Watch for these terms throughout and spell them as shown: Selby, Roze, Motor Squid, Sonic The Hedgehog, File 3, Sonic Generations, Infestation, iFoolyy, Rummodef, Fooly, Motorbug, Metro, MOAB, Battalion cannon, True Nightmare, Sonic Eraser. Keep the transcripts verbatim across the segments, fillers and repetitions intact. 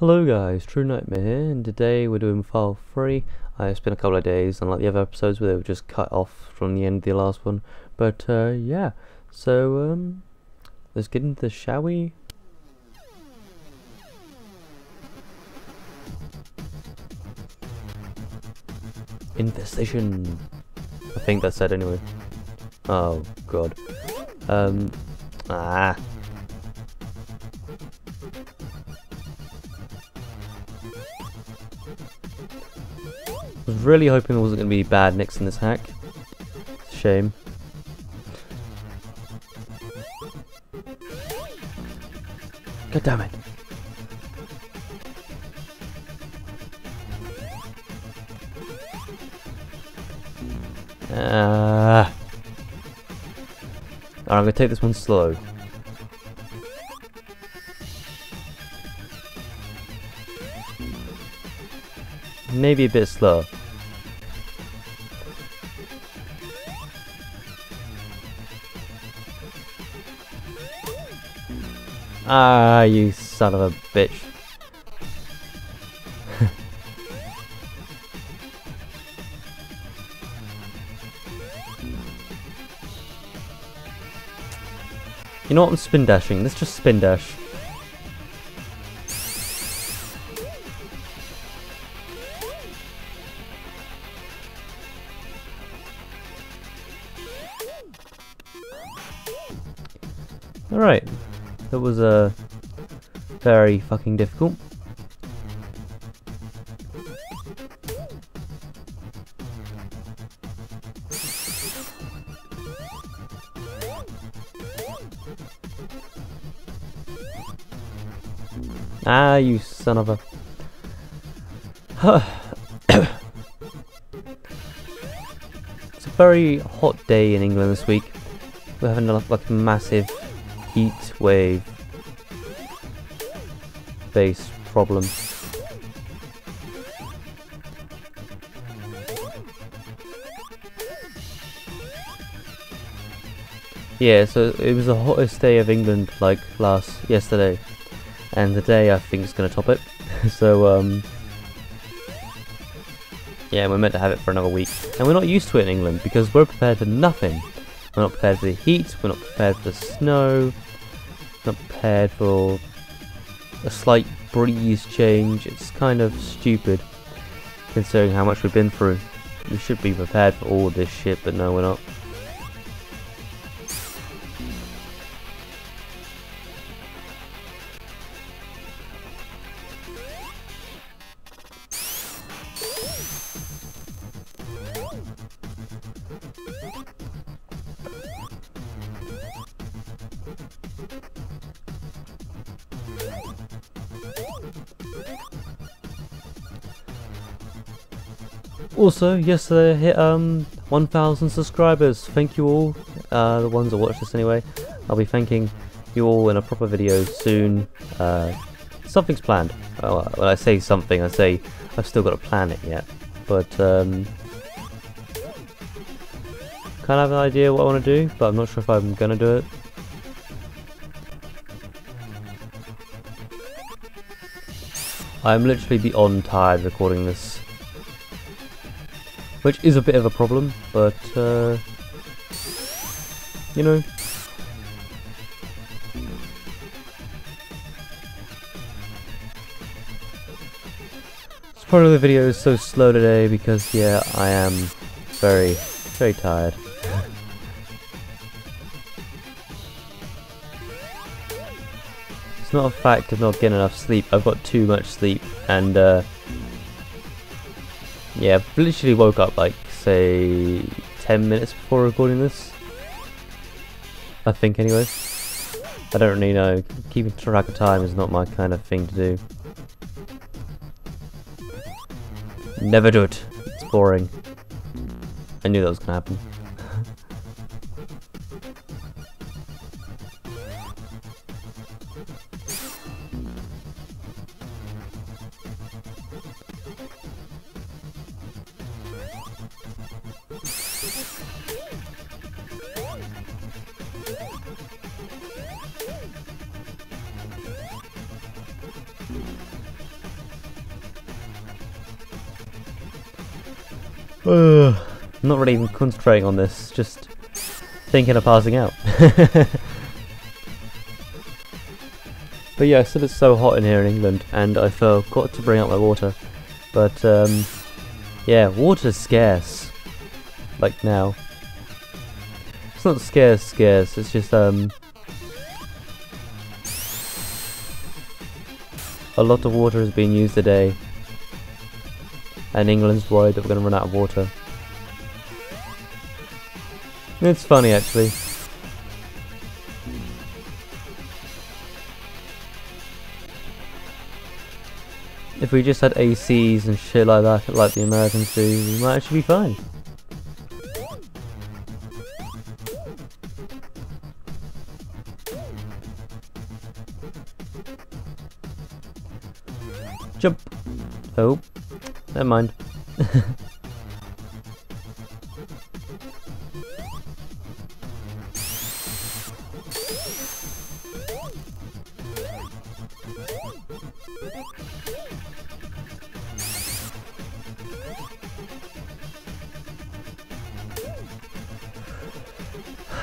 Hello guys, True Nightmare here, and today we're doing File three. Uh, it's been a couple of days, unlike the other episodes where they were just cut off from the end of the last one. But uh, yeah, so um, let's get into this, shall we? Infestation! I think that's said anyway. Oh god. Um, ah. I was really hoping it wasn't going to be bad next in this hack. Shame. God damn it. Ah. Alright, I'm going to take this one slow. Maybe a bit slower. Ah, you son of a bitch. You know what, I'm spin dashing. Let's just spin dash. Alright, that was uh, very fucking difficult. Ah, you son of a... It's a very hot day in England this week. We're having a like massive heat wave base problem. Yeah, so it was the hottest day of England like last yesterday, and today I think it's gonna top it. So um yeah, we're meant to have it for another week, and we're not used to it in England because we're prepared for nothing. We're not prepared for the heat, we're not prepared for the snow, we're not prepared for a slight breeze change. It's kind of stupid, considering how much we've been through. We should be prepared for all this shit, but no, we're not. Also, yesterday I hit um, one thousand subscribers. Thank you all, uh, the ones that watch this anyway. I'll be thanking you all in a proper video soon. Uh, something's planned. Oh, when I say something, I say I've still got to plan it yet. But um, kind of have an idea what I want to do, but I'm not sure if I'm going to do it. I'm literally beyond tired recording this, which is a bit of a problem, but, uh, you know. It's probably the video is so slow today because, yeah, I am very, very tired. It's not a fact of not getting enough sleep. I've got too much sleep, and, uh, yeah, I've literally woke up like, say, ten minutes before recording this. I think, anyway. I don't really know. Keeping track of time is not my kind of thing to do. Never do it. It's boring. I knew that was gonna happen. Uh, I'm not really even concentrating on this, just thinking of passing out. But yeah, I said it's so hot in here in England, and I forgot to bring out my water. But um, yeah, water's scarce. Like now. It's not scarce, scarce, it's just um, a lot of water is being used today, and England's worried that we're going to run out of water. It's funny actually. If we just had A Cs and shit like that, like the Americans do, we might actually be fine. Jump! Oh, never mind.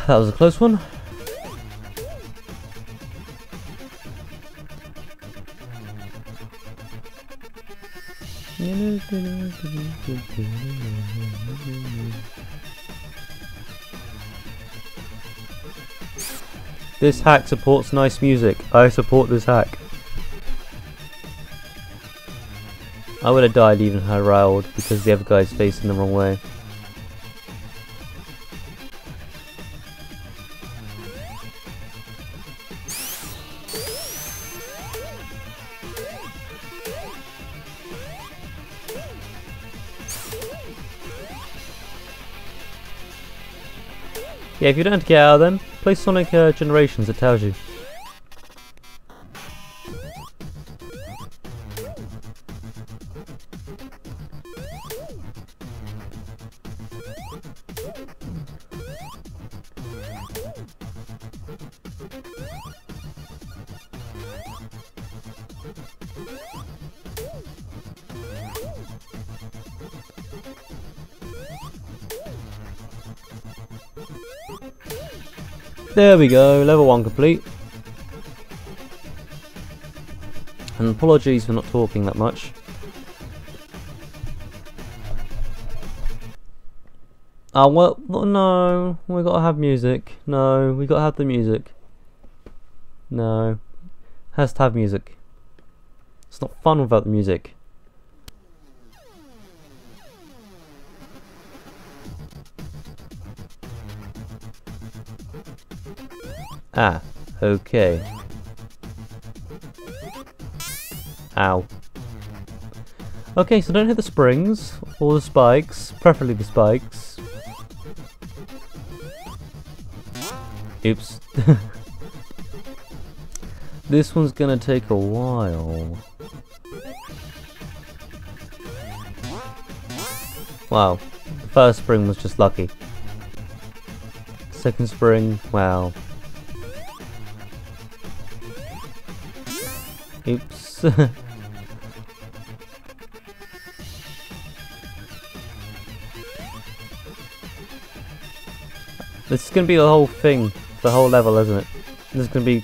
That was a close one. This hack supports nice music. I support this hack. I would have died even had I rolled because the other guy's facing the wrong way. Yeah, if you don't have to get out of them, play Sonic uh, Generations, it tells you. There we go, level one complete. And apologies for not talking that much. Ah, oh, well, no, we gotta have music. No, we gotta have the music. No, has to have music. It's not fun without the music. Ah, okay. Ow. Okay, so don't hit the springs, or the spikes, preferably the spikes. Oops. This one's gonna take a while. Wow, the first spring was just lucky. Second spring, wow. Oops. This is gonna be the whole thing, the whole level, isn't it? This is gonna be.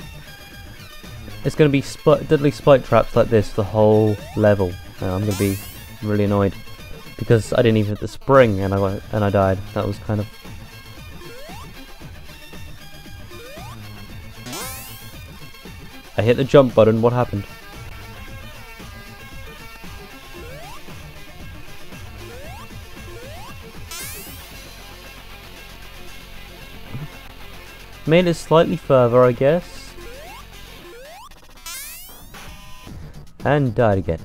It's gonna be spi deadly spike traps like this the whole level. And I'm gonna be really annoyed because I didn't even hit the spring and I and I died. That was kind of. I hit the jump button, what happened? Made it slightly further, I guess. And died again.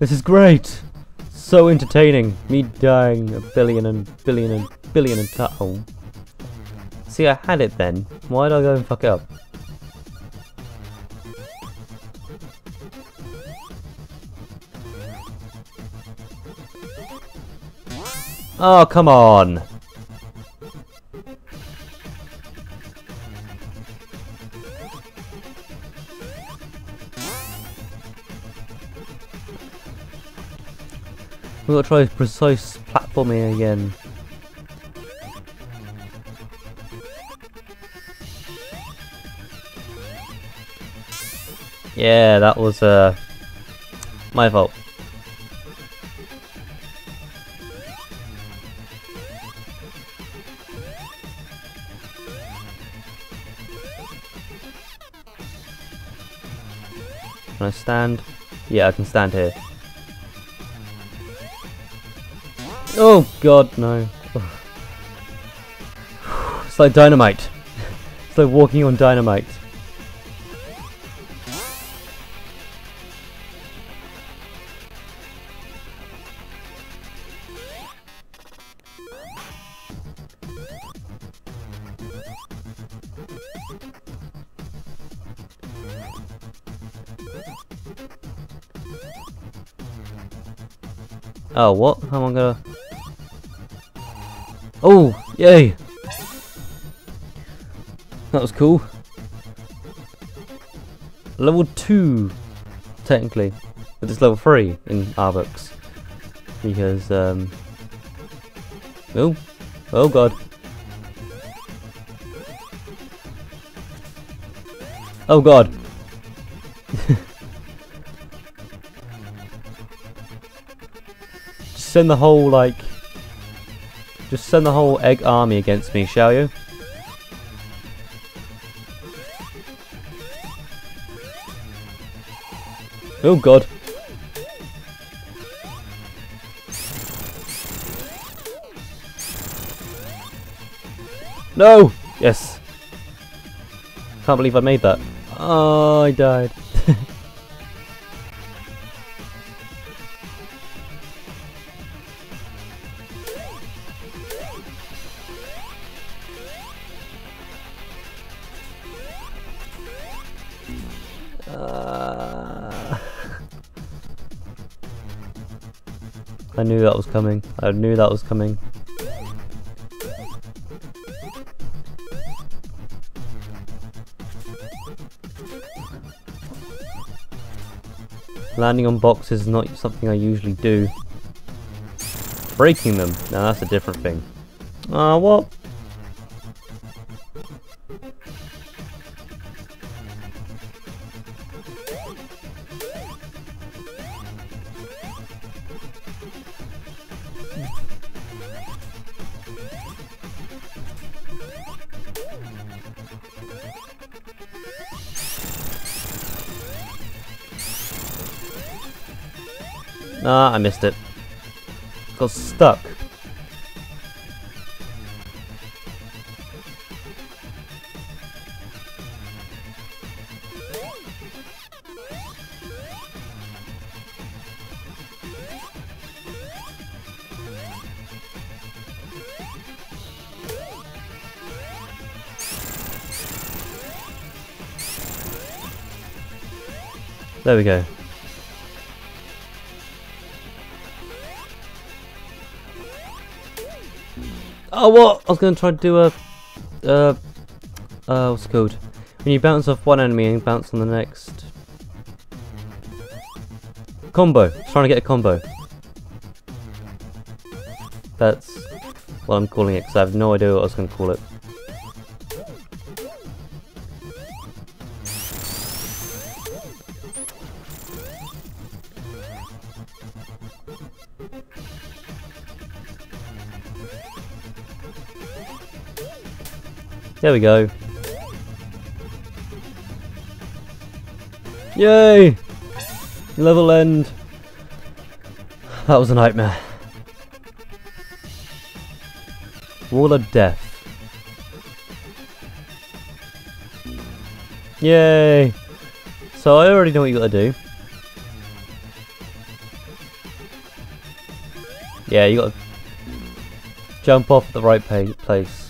This is great! So entertaining. Me dying a billion and billion and billion and tut hole. See, I had it then. Why did I go and fuck it up? Oh, come on! We've got to try precise platforming again. Yeah, that was uh, my fault. Can I stand? Yeah, I can stand here. Oh god, no. It's like dynamite. It's like walking on dynamite. Oh, what? How am I gonna... Oh! Yay! That was cool. Level two, technically. But it's level three in our books. Because, um... oh! Oh god. Oh god! Send the whole, like, just send the whole egg army against me, shall you? Oh god. No! Yes. Can't believe I made that. Oh, I died. I knew that was coming. I knew that was coming. Landing on boxes is not something I usually do. Breaking them, now that's a different thing. Ah, uh, what? Ah, I missed it. Got stuck. There we go. Oh, what? I was going to try to do a... Uh, uh, what's it called? When you bounce off one enemy and bounce on the next... Combo. I was trying to get a combo. That's what I'm calling it, because I have no idea what I was going to call it. There we go. Yay! Level end. That was a nightmare. Wall of Death. Yay! So I already know what you gotta do. Yeah, you gotta jump off at the right place.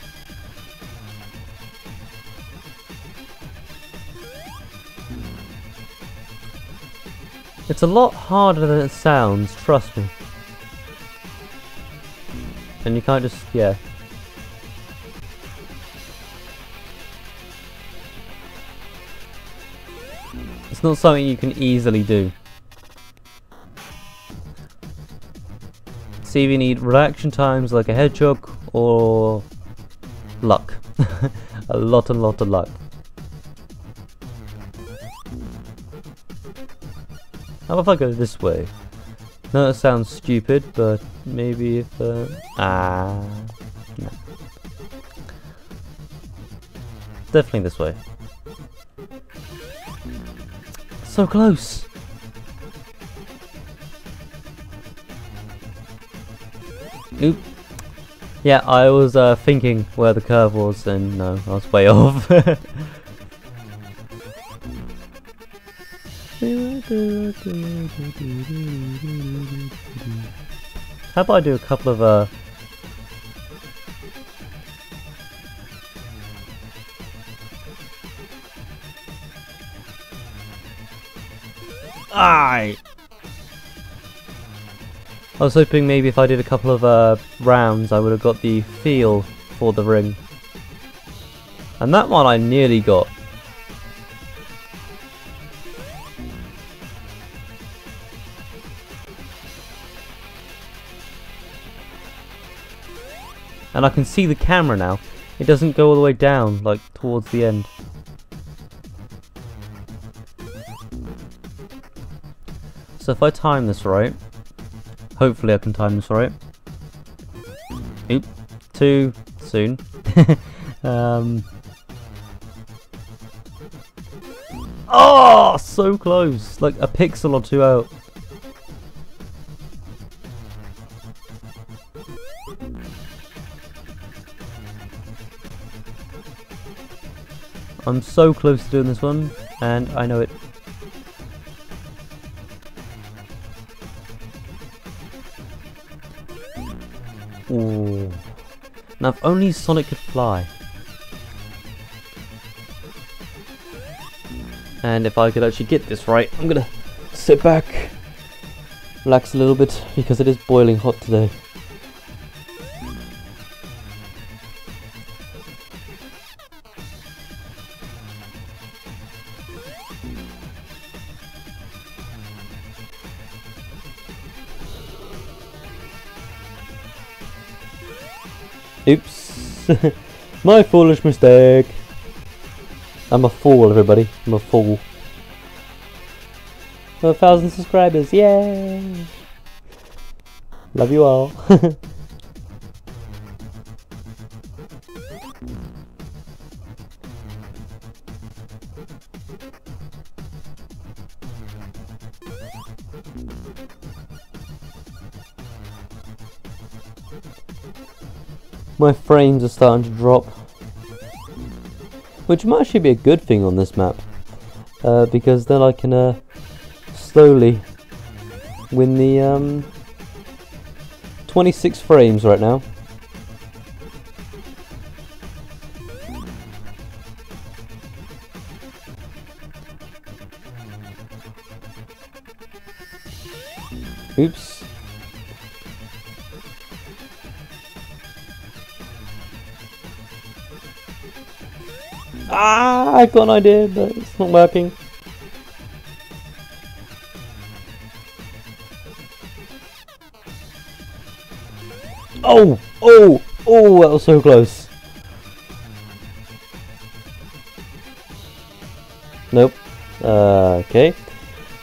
It's a lot harder than it sounds, trust me. And you can't just, yeah. It's not something you can easily do. see if you need reaction times like a head choke or luck. a lot, a lot of luck. How if I go this way? No, that sounds stupid, but maybe if uh, ah, no. Definitely this way. So close. Oop. Yeah, I was uh, thinking where the curve was, and no, I was way off. How about I do a couple of uh... I was hoping maybe if I did a couple of uh, rounds I would have got the feel for the ring. And that one I nearly got. And I can see the camera now. It doesn't go all the way down, like towards the end. So if I time this right, hopefully I can time this right. Oop, too soon. um. Oh, so close! Like a pixel or two out. I'm so close to doing this one, and I know it. Ooh. Now if only Sonic could fly. And if I could actually get this right, I'm gonna sit back, relax a little bit, because it is boiling hot today. Oops. My foolish mistake. I'm a fool, everybody. I'm a fool. A thousand subscribers. Yay! Love you all. My frames are starting to drop, which might actually be a good thing on this map, uh, because then I can uh, slowly win the um, twenty-six frames right now. Oops. Ah, I've got an idea, but it's not working. Oh, oh, oh, that was so close. Nope. Uh, okay.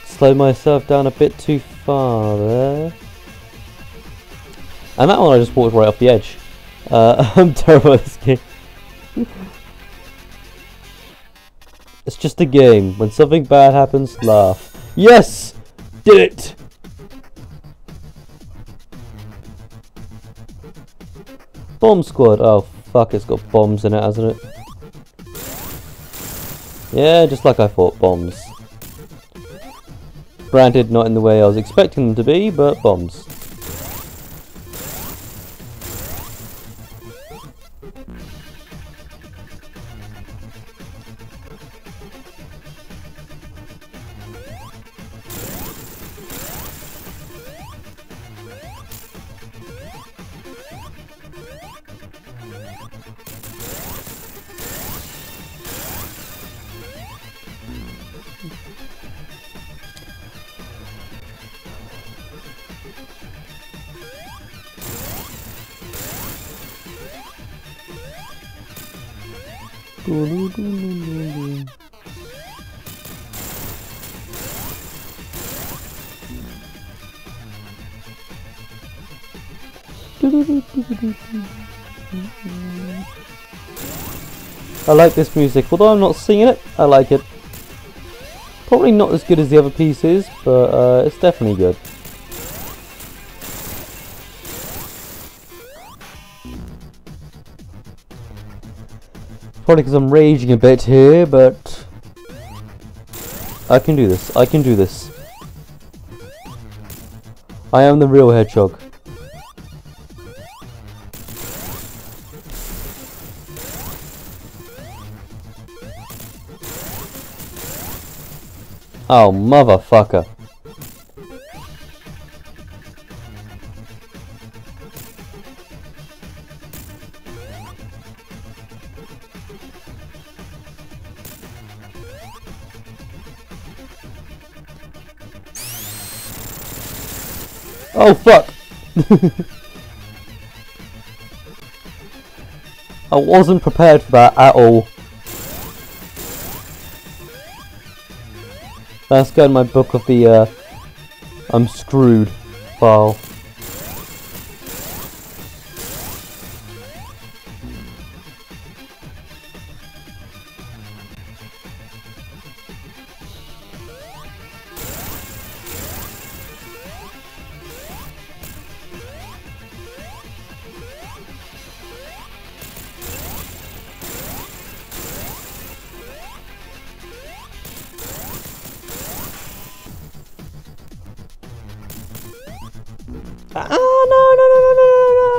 Slow myself down a bit too far there. And that one I just walked right off the edge. Uh, I'm terrible at this game. It's just a game. When something bad happens, laugh. Yes! Did it! Bomb squad. Oh, fuck. It's got bombs in it, hasn't it? Yeah, just like I thought. Bombs. Granted, not in the way I was expecting them to be, but bombs. I like this music, although I'm not singing it, I like it. Probably not as good as the other pieces, but uh, it's definitely good. Probably because I'm raging a bit here, but I can do this, I can do this. I am the real hedgehog. Oh, motherfucker. Oh, fuck. I wasn't prepared for that at all. Let's go in my book of the, uh, I'm screwed file. Ah, no, no, no, no, no, no.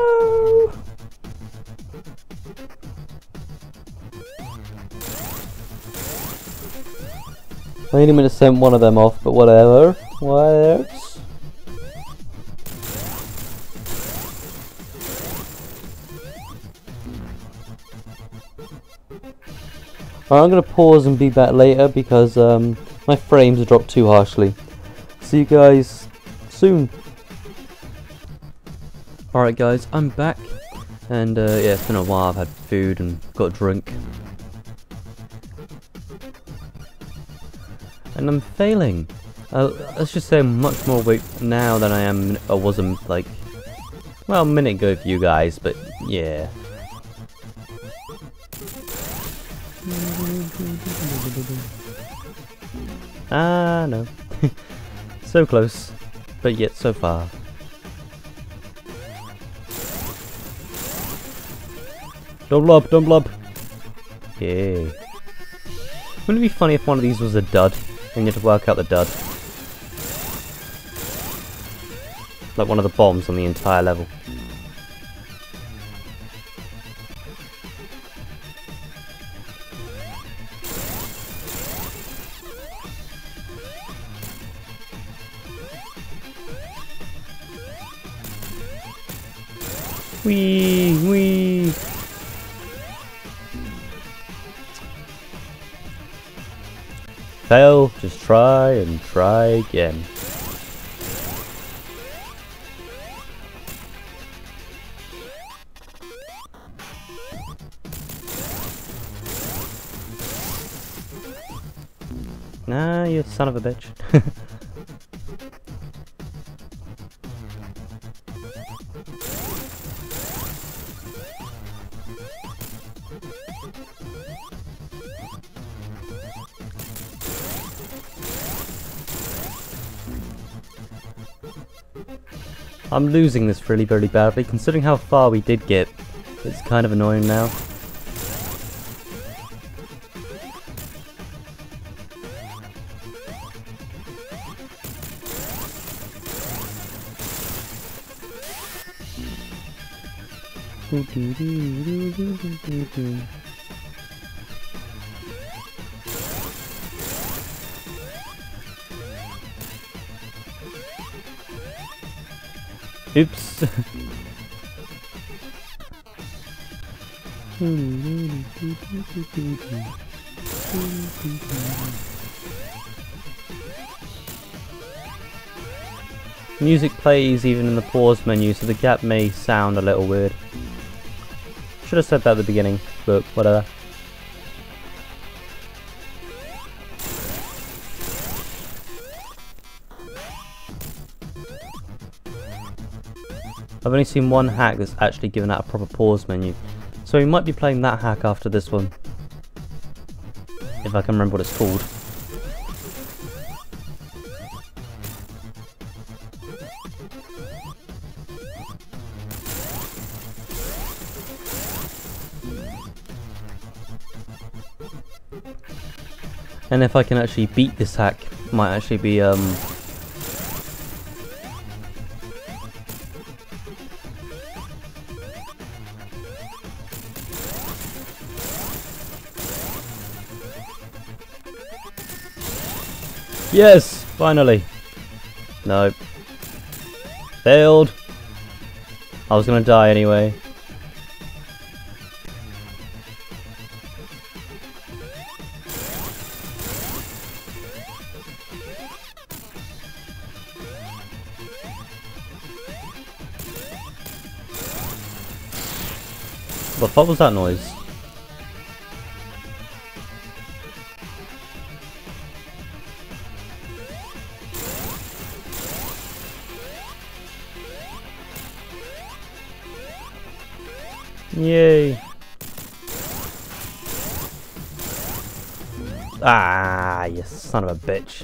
I only meant to send one of them off, but whatever. Whatever. Right, I'm going to pause and be back later because um, my frames are dropped too harshly. See you guys soon. Alright guys, I'm back, and uh, yeah, it's been a while, I've had food and got a drink. And I'm failing. Uh, let's just say I'm much more weak now than I am, I wasn't like, well, a minute ago for you guys, but yeah. Ah, no. So close, but yet so far. Don't blob, don't blob. Yeah. Wouldn't it be funny if one of these was a dud and you had to work out the dud? Like one of the bombs on the entire level. Wee, wee. Fail, just try and try again. Nah, you son of a bitch. I'm losing this really, really badly, considering how far we did get. It's kind of annoying now. Oops. Music plays even in the pause menu, so the gap may sound a little weird. Should have said that at the beginning, but whatever. I've only seen one hack that's actually given out a proper pause menu, so we might be playing that hack after this one. If I can remember what it's called. And if I can actually beat this hack, it might actually be um yes! Finally! No. Failed! I was gonna die anyway. What the fuck was that noise? Yay! Ah, you son of a bitch.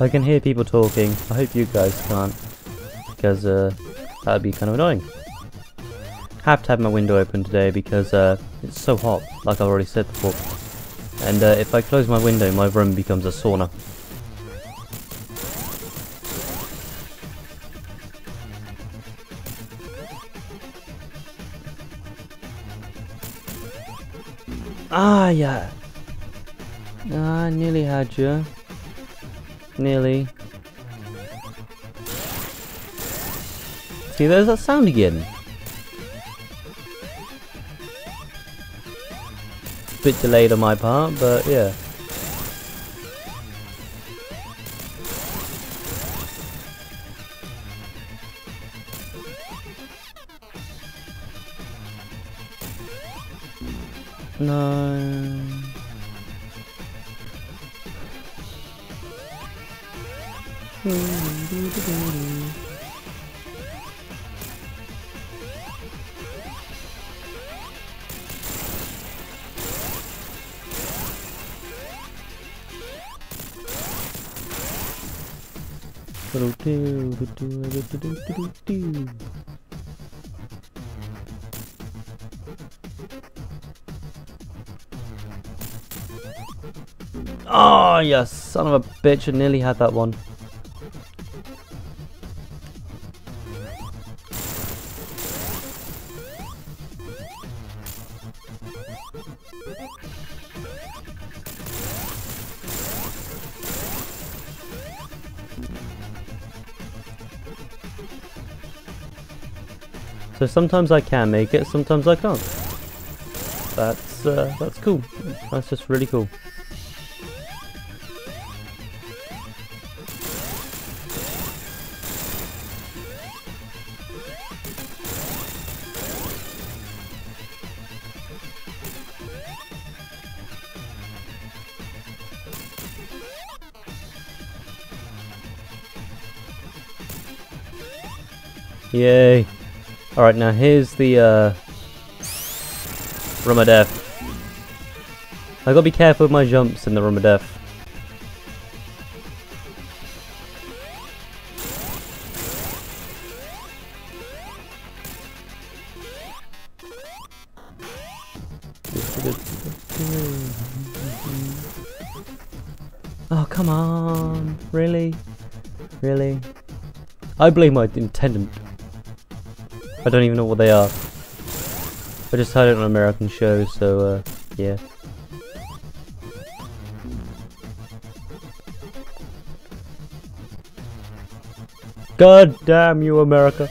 I can hear people talking. I hope you guys can't, because uh, that would be kind of annoying. Have to have my window open today because uh, it's so hot, like I've already said before. And uh, if I close my window, my room becomes a sauna. Ah, yeah. Ah, nearly had you. Nearly. See, there's that sound again. Bit delayed on my part, but yeah. No. Oh, you son of a bitch, I nearly had that one. So sometimes I can make it, sometimes I can't. That's, uh, that's cool. That's just really cool. Yay. Alright, now here's the uh, Rummodef. I gotta be careful with my jumps in the Rummodef. Oh, come on. Really? Really? I blame my intendant. I don't even know what they are. I just heard it on an American show, so uh, yeah. God damn you, America!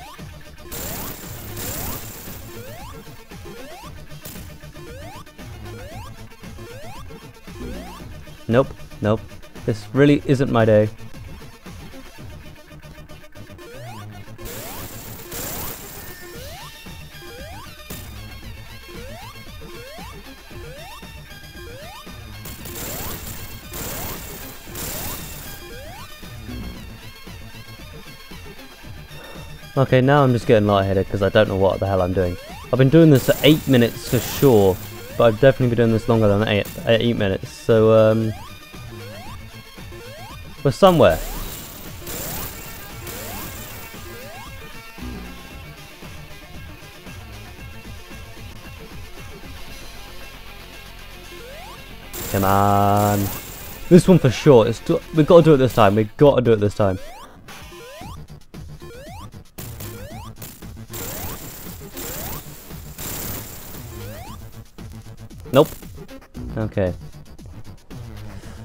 Nope, nope. This really isn't my day. Okay, now I'm just getting lightheaded because I don't know what the hell I'm doing. I've been doing this for eight minutes for sure, but I've definitely been doing this longer than eight, eight minutes, so um... we're somewhere. Come on. This one for sure. It's we've got to do it this time. We've got to do it this time. Nope. Okay.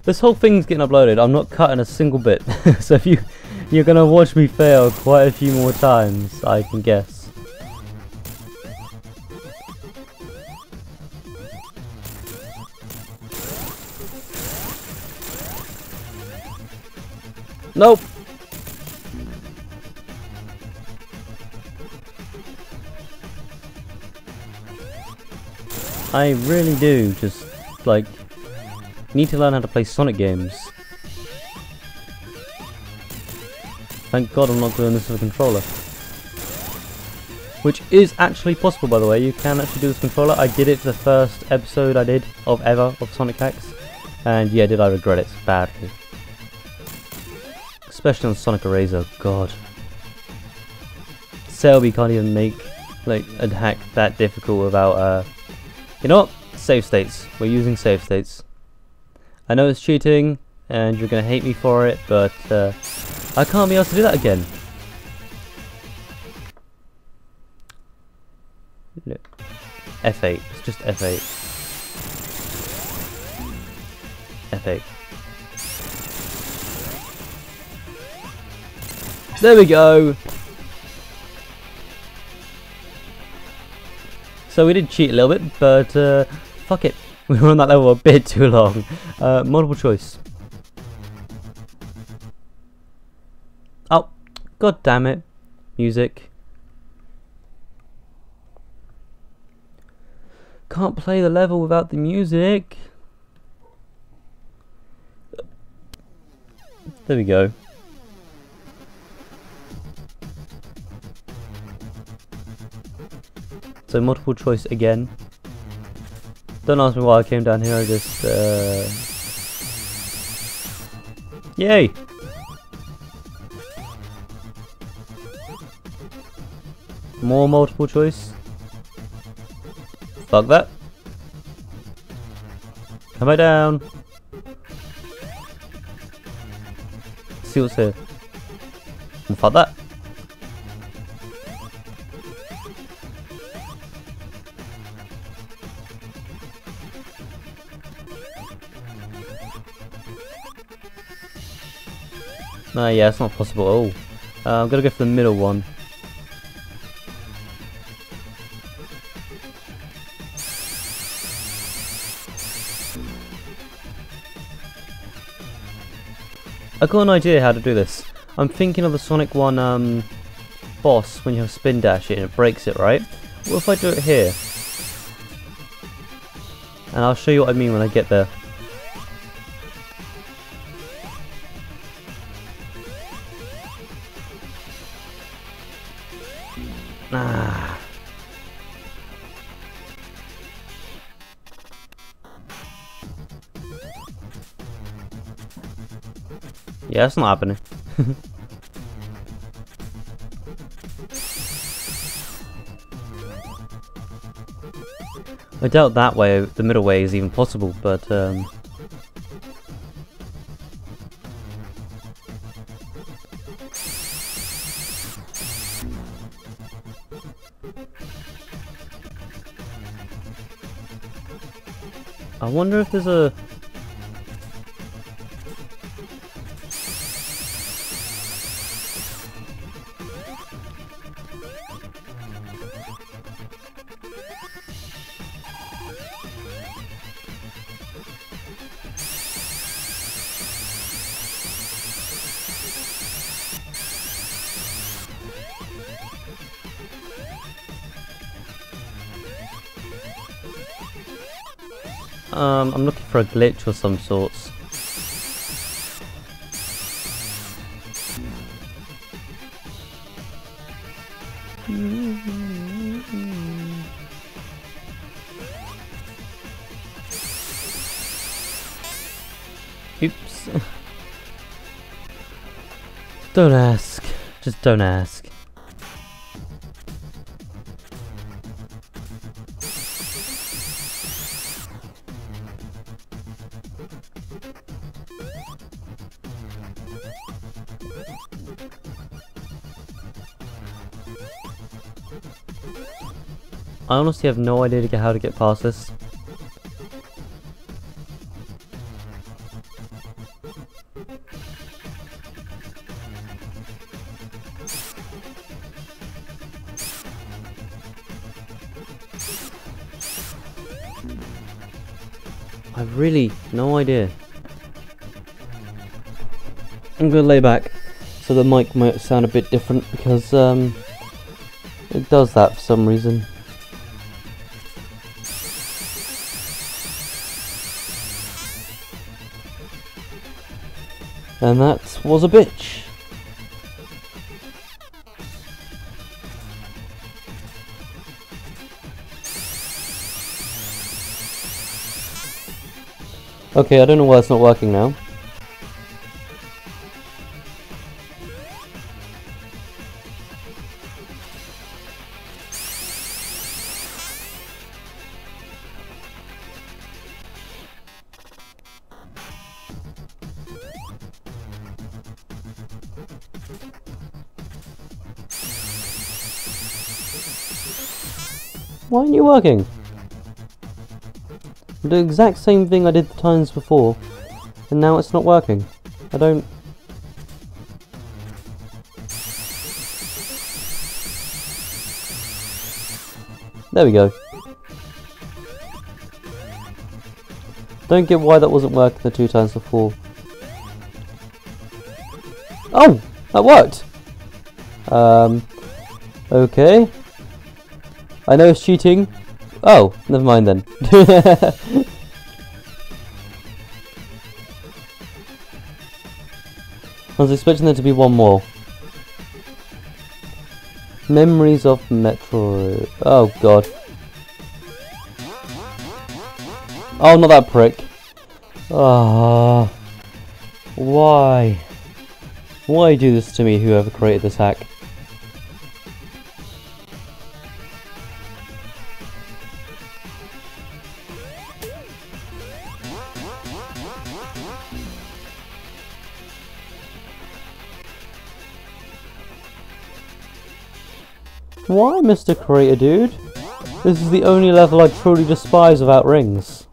This whole thing's getting uploaded. I'm not cutting a single bit. So if you, you're going to watch me fail quite a few more times, I can guess. Nope. I really do just, like, need to learn how to play Sonic games. Thank God I'm not doing this with a controller. Which is actually possible, by the way. You can actually do this with a controller. I did it for the first episode I did of ever of Sonic Hacks. And yeah, did I regret it badly. Especially on Sonic Eraser, God. Selby can't even make like a hack that difficult without uh you know what? Save states. We're using save states. I know it's cheating and you're gonna hate me for it, but uh I can't be asked to do that again. Look. F eight, it's just F eight. F eight. There we go! So we did cheat a little bit, but uh, fuck it. We were on that level a bit too long. Uh, multiple choice. Oh, god damn it. Music. Can't play the level without the music. There we go. So multiple choice again. Don't ask me why I came down here, I just uh... yay! More multiple choice. Fuck that. Come back down. Let's see what's here. Fuck that. Uh, yeah, it's not possible at all. Uh, I'm gonna go for the middle one. I've got an idea how to do this. I'm thinking of the Sonic one um, boss when you have spin dash it and it breaks it, right? What if I do it here? And I'll show you what I mean when I get there. Ah. Yeah, that's not happening. I doubt that way, the middle way is even possible, but um I wonder if there's a... Um, I'm looking for a glitch or some sorts. Oops. Don't ask. Just don't ask. I honestly have no idea to get how to get past this. I really no idea. I'm gonna lay back so the mic might sound a bit different because um it does that for some reason. And that was a bitch. Okay, I don't know why it's not working now. Why aren't you working? The exact same thing I did the times before, and now it's not working. I don't... There we go. Don't get why that wasn't working the two times before. Oh! That worked! Um... Okay... I know it's cheating. Oh, never mind then. I was expecting there to be one more. Memories of Metro. Oh god. Oh, not that prick. Ah, why? Why do this to me, whoever created this hack? Why, Mister Creator Dude? This is the only level I truly despise without rings.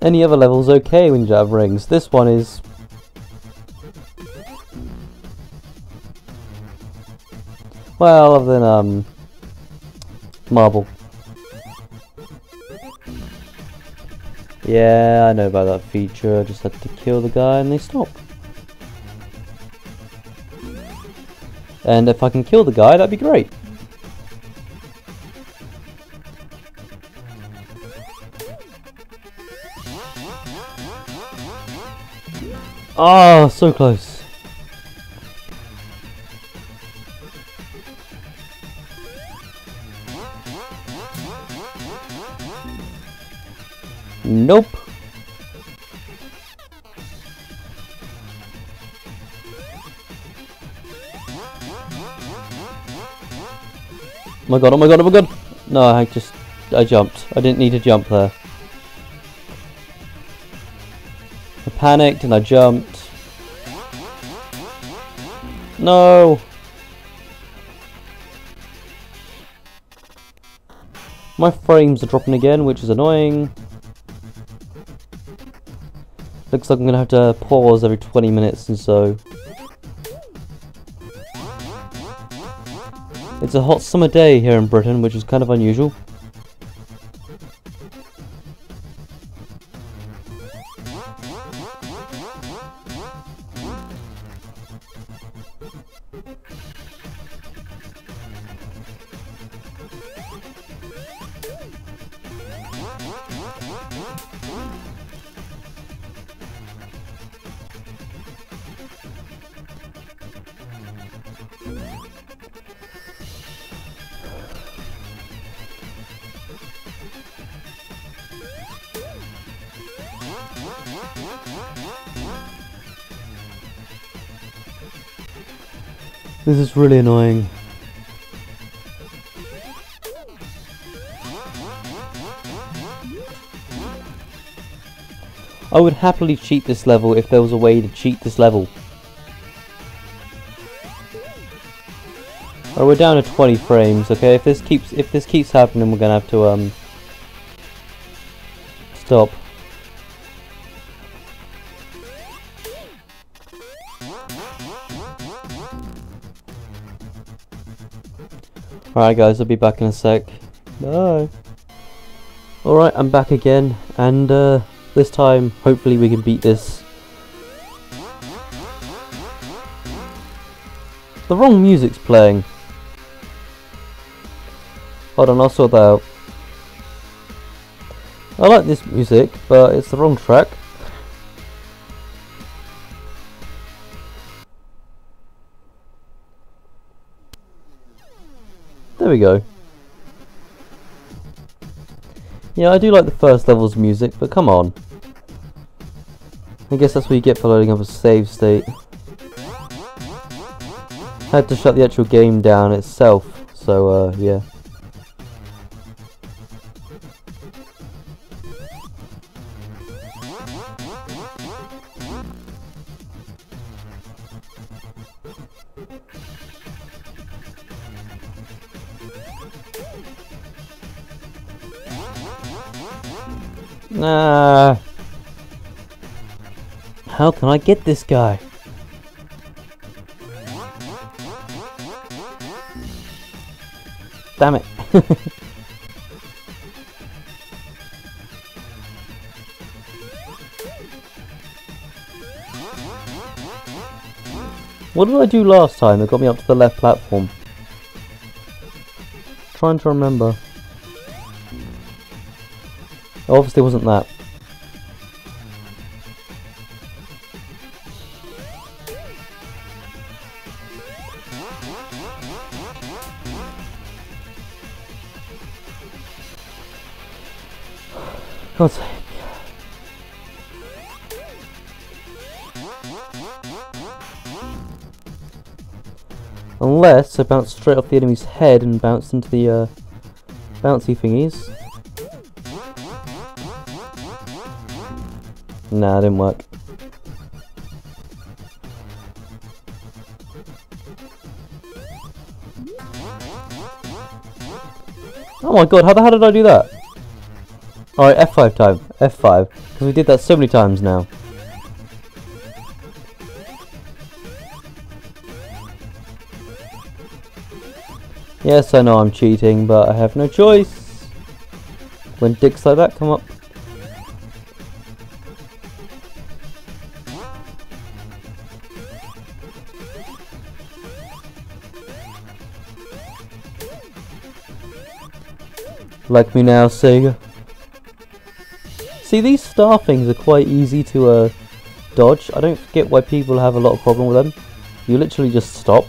Any other level's okay when you don't have rings. This one is... well, other than, um... marble. Yeah, I know about that feature, I just had to kill the guy and they stop. And if I can kill the guy, that'd be great. Ah, oh, so close. Nope. Oh my god, oh my god, oh my god! No, I just... I jumped. I didn't need to jump there. I panicked and I jumped. No! My frames are dropping again, which is annoying. Looks like I'm gonna have to pause every twenty minutes and so. It's a hot summer day here in Britain, which is kind of unusual. This is really annoying. I would happily cheat this level if there was a way to cheat this level. Alright, we're down to twenty frames, okay? If this keeps if this keeps happening, we're gonna have to um stop. Alright guys, I'll be back in a sec. Bye. Alright, I'm back again, and uh this time hopefully we can beat this. The wrong music's playing. Hold on, I'll sort that out. I like this music, but it's the wrong track. There we go. Yeah, I do like the first level's music, but come on. I guess that's what you get for loading up a save state. I had to shut the actual game down itself, so uh, yeah. Nah. How can I get this guy? Damn it. What did I do last time that got me up to the left platform? I'm trying to remember. Obviously wasn't that. God's sake. Unless I bounce straight off the enemy's head and bounce into the uh, bouncy thingies. Nah, it didn't work. Oh my god, how the hell did I do that? Alright, F five time. F five. Because we did that so many times now. Yes, I know I'm cheating, but I have no choice. When dicks like that come up. Like me now, Sega. See, these star things are quite easy to uh, dodge. I don't get why people have a lot of problem with them. You literally just stop,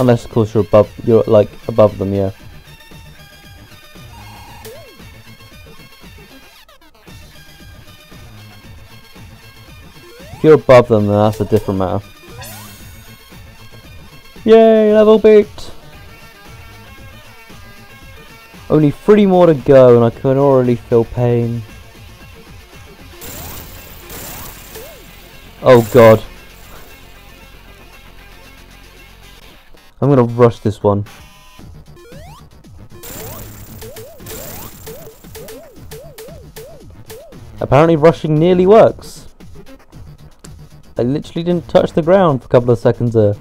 unless of course you're above, you're like above them, yeah. If you're above them, then that's a different matter. Yay, level beat! Only three more to go and I can already feel pain. Oh god. I'm gonna rush this one. Apparently rushing nearly works. I literally didn't touch the ground for a couple of seconds there.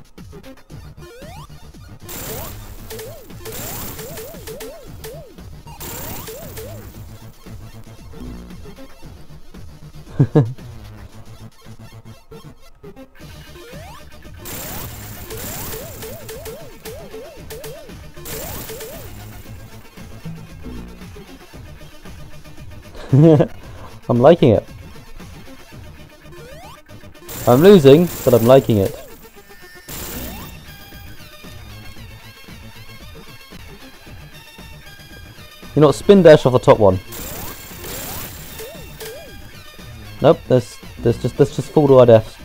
I'm liking it. I'm losing, but I'm liking it. You know, spin dash off the top one. Nope, there's there's just let's just fall to our deaths.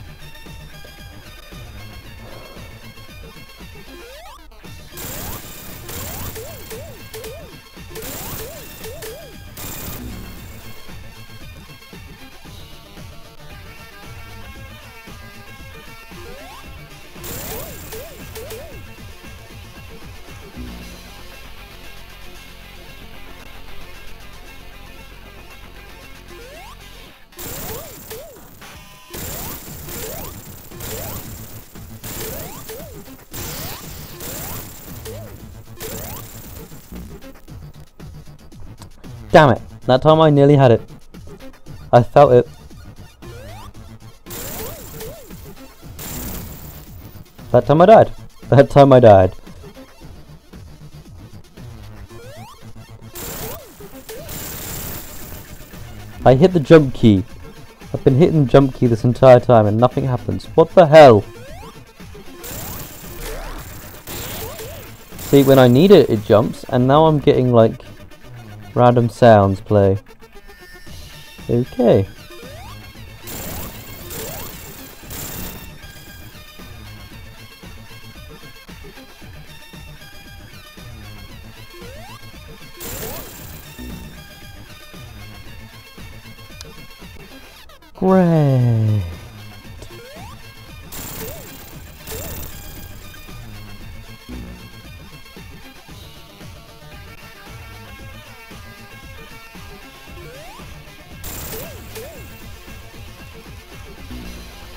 Damn it! That time I nearly had it. I felt it. That time I died. That time I died. I hit the jump key. I've been hitting jump key this entire time and nothing happens. What the hell? See, when I need it, it jumps, and now I'm getting like random sounds play. Okay. Great.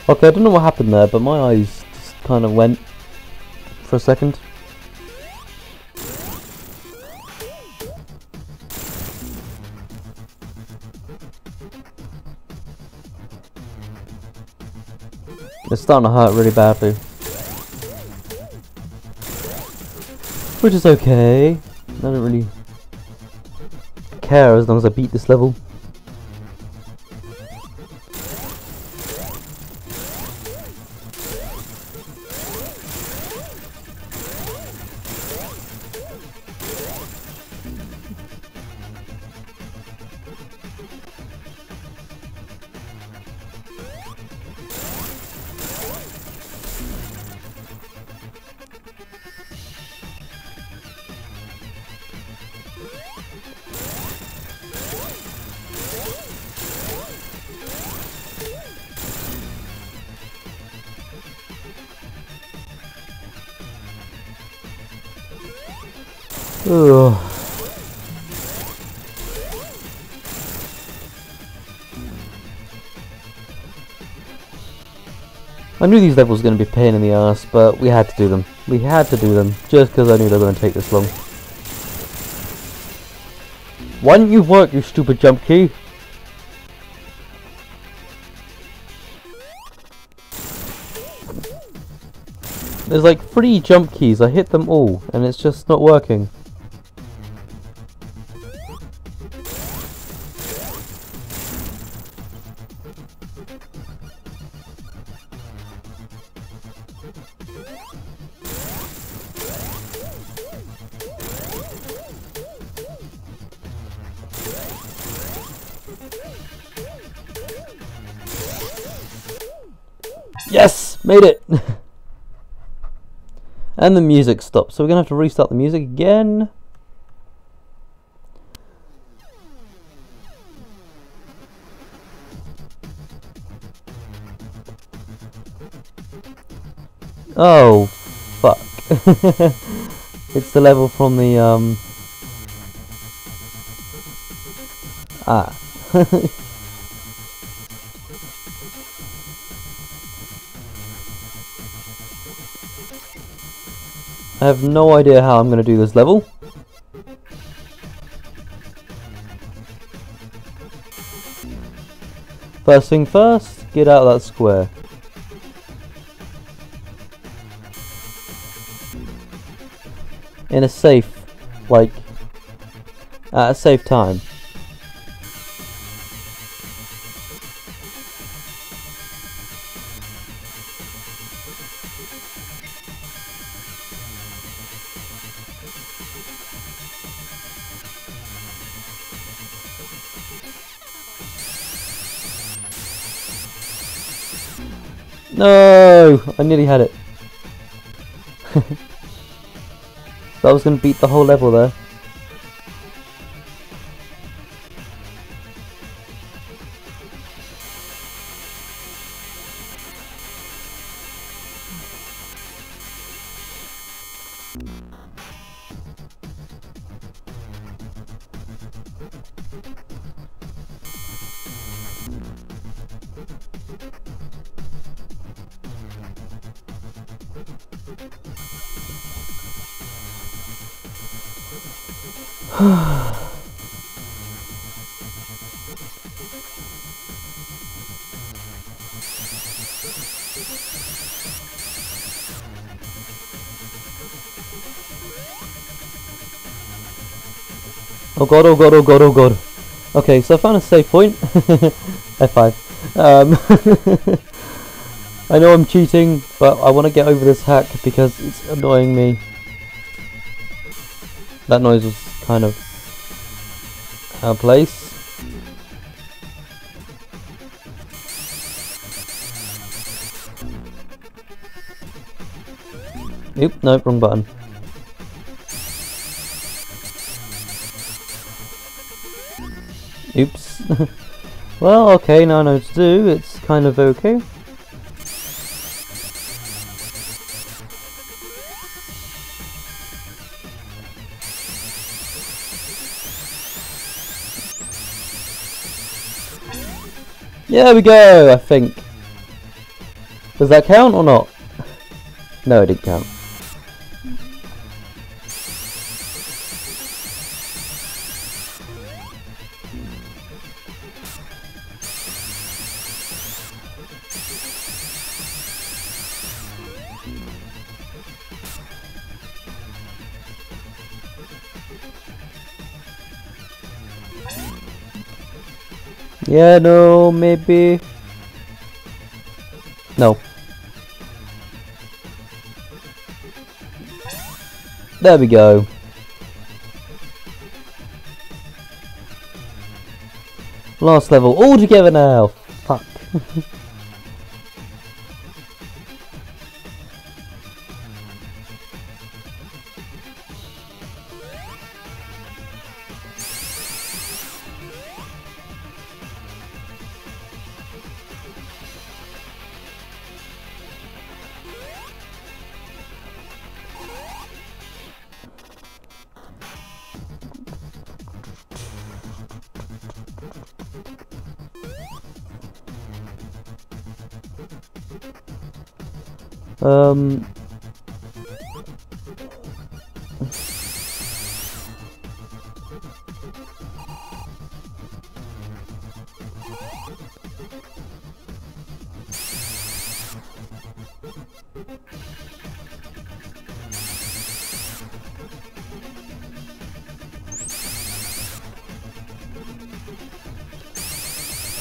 Okay, I don't know what happened there, but my eyes just kind of went for a second. It's starting to hurt really badly, which is okay. I don't really care as long as I beat this level. Ugh. I knew these levels were going to be a pain in the ass, but we had to do them. We had to do them, just because I knew they were going to take this long. Why didn't you work, you stupid jump key? There's like three jump keys, I hit them all, and it's just not working. Yes! Made it! And the music stopped, so we're going to have to restart the music again. Oh, fuck. It's the level from the, um... Ah. I have no idea how I'm going to do this level. First thing first, get out of that square. In a safe, like, at a safe time. No! I nearly had it. That was going to beat the whole level there. Oh god, oh god, oh god, oh god. Okay, so I found a safe point. F five. Um, I know I'm cheating, but I want to get over this hack because it's annoying me. That noise was kind of out of place. Oop, no, wrong button. Oops. Well, okay, now I know what to do. It's kind of okay. There we go, I think. Does that count or not? No, it didn't count. Yeah, no, maybe. No. There we go. Last level, all together now. Fuck. Um.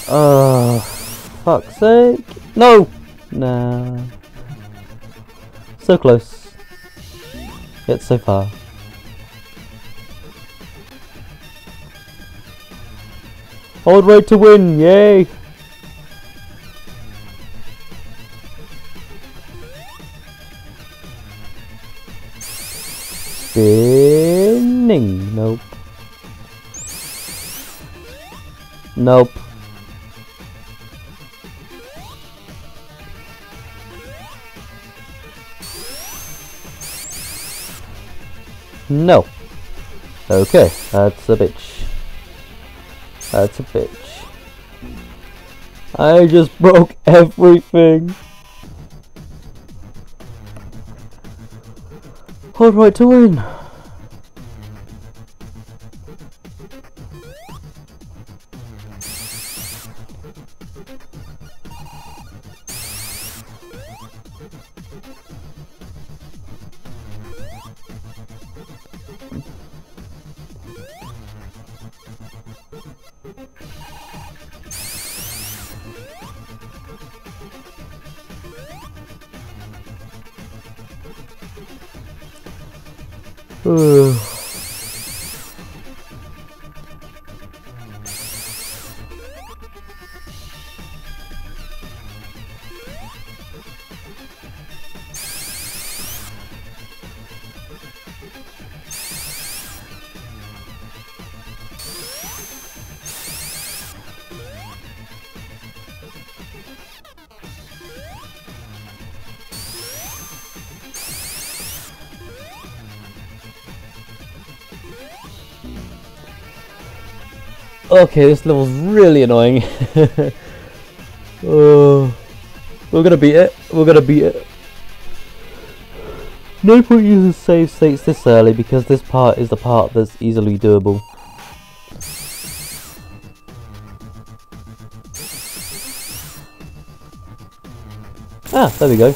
Uh, fuck's sake. No! Nah. So close, yet so far. Old way to win, yay! Spinning, nope. Nope. No. Okay, that's a bitch. That's a bitch. I just broke everything. Hard right to win. Ooh. Okay, this level's really annoying. Oh, we're gonna beat it. We're gonna beat it. No point using save states this early because this part is the part that's easily doable. Ah, there we go.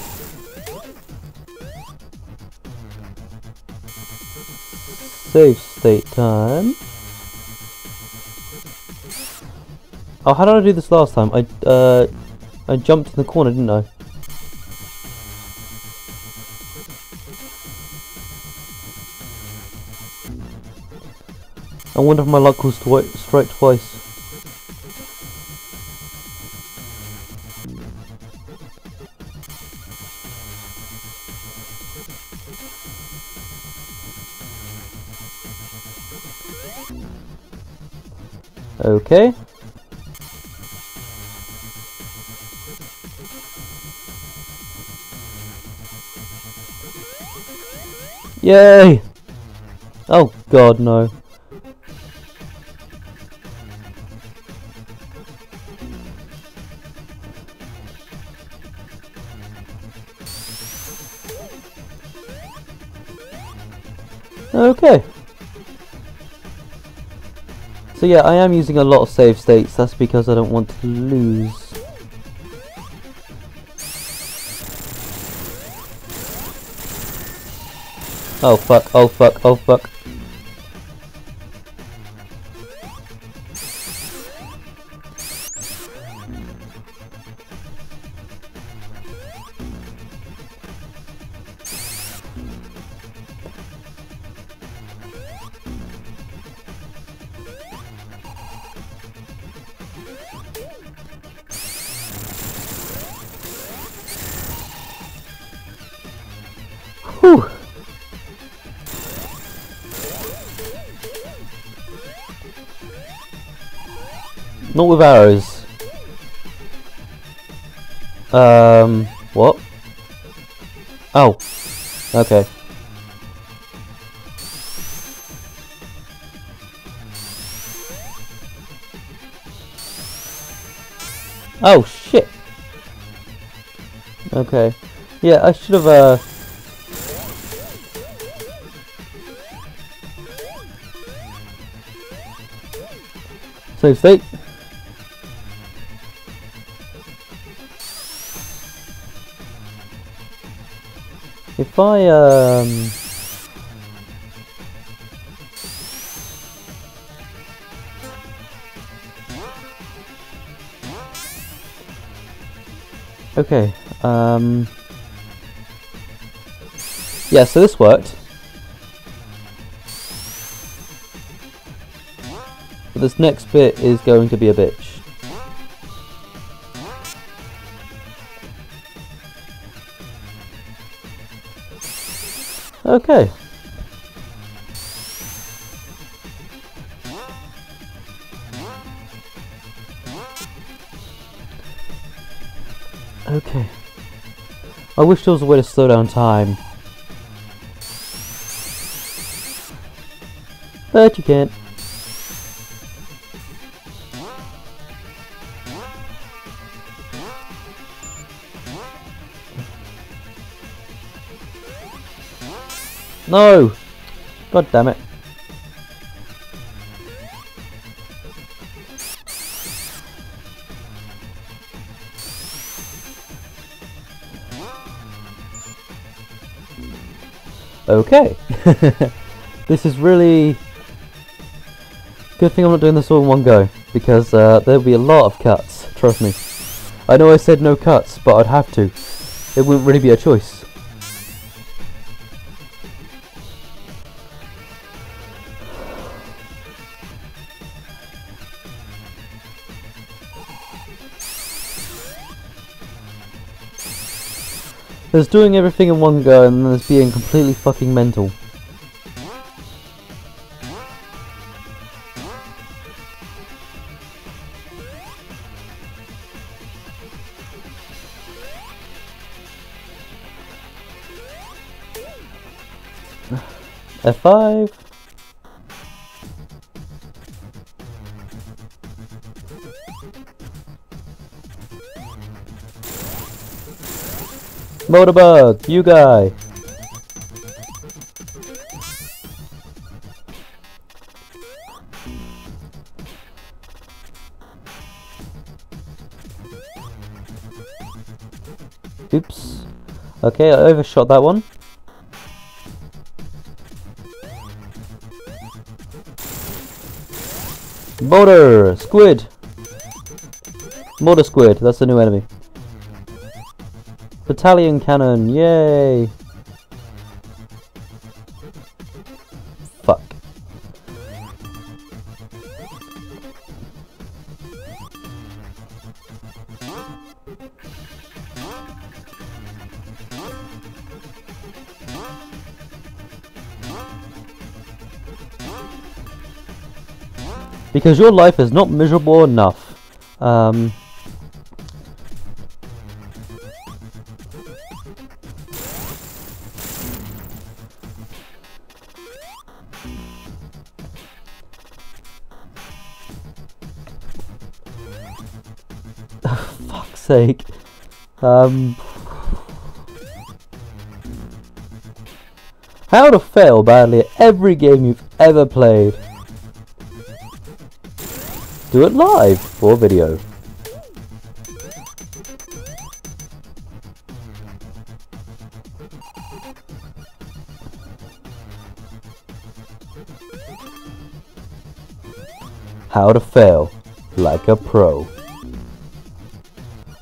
Save state time. Oh, how did I do this last time? I, uh, I jumped in the corner, didn't I? I wonder if my luck will strike twice. Okay. Yay! Oh god, no. Okay. So yeah, I am using a lot of save states, that's because I don't want to lose. Oh fuck, oh fuck, oh fuck. Whew. Not with arrows. Um, what? Oh, okay. Oh shit. Okay. Yeah, I should have uh save state. If I, um... okay, um... yeah, so this worked. But this next bit is going to be a bitch. Okay. Okay. I wish there was a way to slow down time. But you can't. No! God damn it. Okay. This is really... good thing I'm not doing this all in one go, because uh, there'll be a lot of cuts, trust me. I know I said no cuts, but I'd have to. It wouldn't really be a choice. There's doing everything in one go, and there's being completely fucking mental. F five. Motorbug, you guy. Oops. Okay, I overshot that one. Motor Squid! Motor Squid, that's the new enemy. Battalion cannon, yay! Fuck. Because your life is not miserable enough. Um... Fuck's sake. Um... How to fail badly at every game you've ever played. Do it live for video. How to fail like a pro.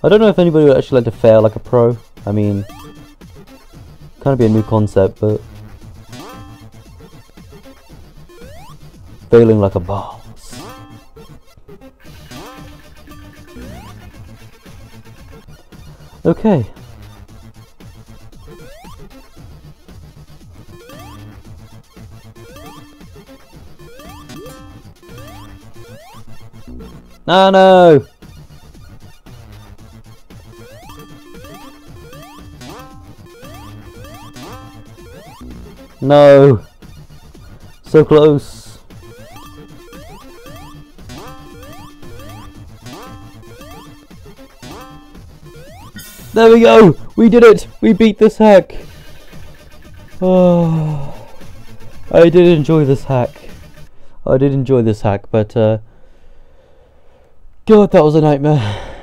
I don't know if anybody would actually like to fail like a pro. I mean, kind of be a new concept, but failing like a boss. Okay. No, no. No. So close. There we go! We did it! We beat this hack! Oh, I did enjoy this hack. I did enjoy this hack, but uh, God, that was a nightmare.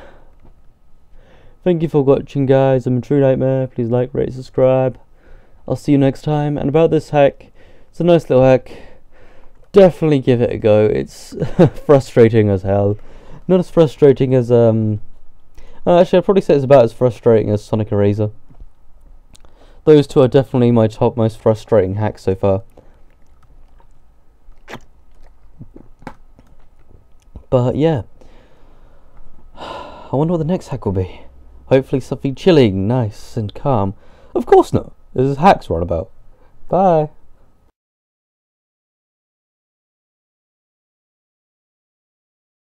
Thank you for watching, guys. I'm a True Nightmare. Please like, rate, subscribe. I'll see you next time. And about this hack, it's a nice little hack. Definitely give it a go. It's frustrating as hell. Not as frustrating as... um. Uh, actually, I'd probably say it's about as frustrating as Sonic Eraser. Those two are definitely my top most frustrating hacks so far. But yeah. I wonder what the next hack will be. Hopefully something chilling, nice and calm. Of course not. This is hacks we're on about. Bye.